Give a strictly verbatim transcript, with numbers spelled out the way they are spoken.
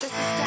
This is